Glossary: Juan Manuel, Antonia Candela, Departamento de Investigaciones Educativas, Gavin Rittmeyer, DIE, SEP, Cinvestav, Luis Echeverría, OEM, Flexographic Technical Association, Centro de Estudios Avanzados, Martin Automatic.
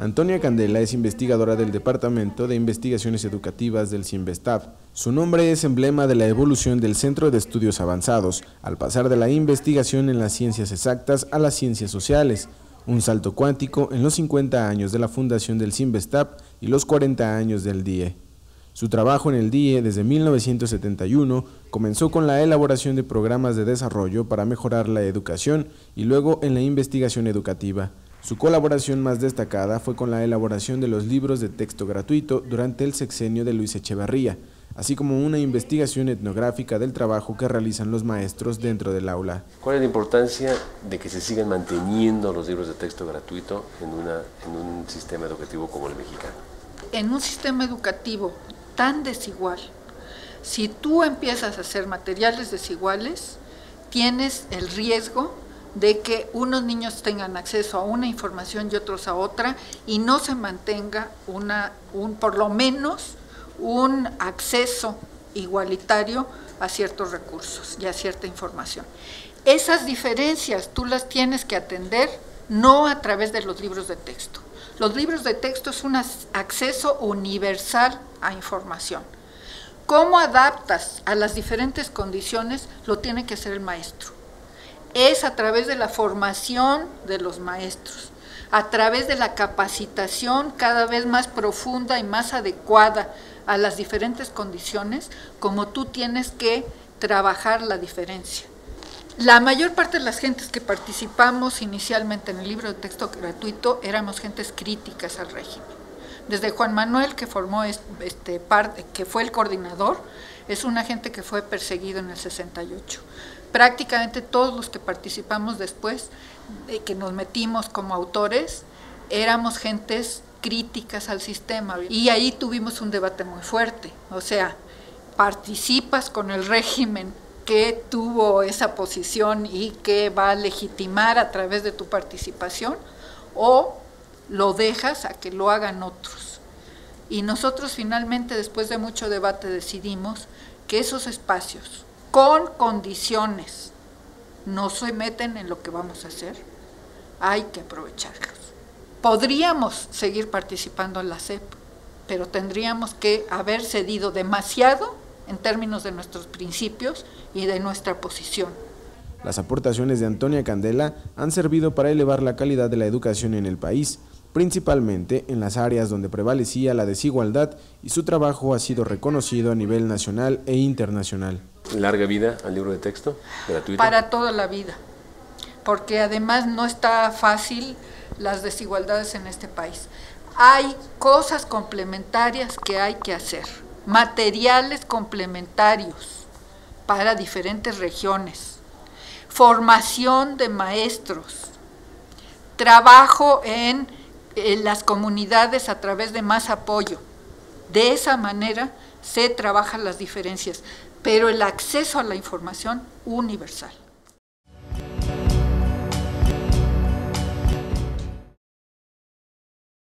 Antonia Candela es investigadora del Departamento de Investigaciones Educativas del Cinvestav. Su nombre es emblema de la evolución del Centro de Estudios Avanzados, al pasar de la investigación en las ciencias exactas a las ciencias sociales, un salto cuántico en los 50 años de la fundación del Cinvestav y los 40 años del DIE. Su trabajo en el DIE desde 1971 comenzó con la elaboración de programas de desarrollo para mejorar la educación y luego en la investigación educativa. Su colaboración más destacada fue con la elaboración de los libros de texto gratuito durante el sexenio de Luis Echeverría, así como una investigación etnográfica del trabajo que realizan los maestros dentro del aula. ¿Cuál es la importancia de que se sigan manteniendo los libros de texto gratuito en un sistema educativo como el mexicano? En un sistema educativo tan desigual, si tú empiezas a hacer materiales desiguales, tienes el riesgo de que unos niños tengan acceso a una información y otros a otra, y no se mantenga por lo menos un acceso igualitario a ciertos recursos y a cierta información. Esas diferencias tú las tienes que atender no a través de los libros de texto. Los libros de texto es un acceso universal a información. ¿Cómo adaptas a las diferentes condiciones? Lo tiene que hacer el maestro. Es a través de la formación de los maestros, a través de la capacitación cada vez más profunda y más adecuada a las diferentes condiciones, como tú tienes que trabajar la diferencia. La mayor parte de las gentes que participamos inicialmente en el libro de texto gratuito éramos gentes críticas al régimen. Desde Juan Manuel, que formó que fue el coordinador, es una gente que fue perseguido en el 68. Prácticamente todos los que participamos después, que nos metimos como autores, éramos gentes críticas al sistema, y ahí tuvimos un debate muy fuerte. O sea, participas con el régimen que tuvo esa posición y que va a legitimar a través de tu participación, o lo dejas a que lo hagan otros. Y nosotros finalmente, después de mucho debate, decidimos que esos espacios con condiciones no se meten en lo que vamos a hacer, hay que aprovecharlos. Podríamos seguir participando en la SEP, pero tendríamos que haber cedido demasiado en términos de nuestros principios y de nuestra posición. Las aportaciones de Antonia Candela han servido para elevar la calidad de la educación en el país, principalmente en las áreas donde prevalecía la desigualdad, y su trabajo ha sido reconocido a nivel nacional e internacional. ¿Larga vida al libro de texto gratuito? Para toda la vida, porque además no está fácil las desigualdades en este país. Hay cosas complementarias que hay que hacer, materiales complementarios para diferentes regiones, formación de maestros, trabajo en las comunidades a través de más apoyo. De esa manera se trabajan las diferencias, pero el acceso a la información universal.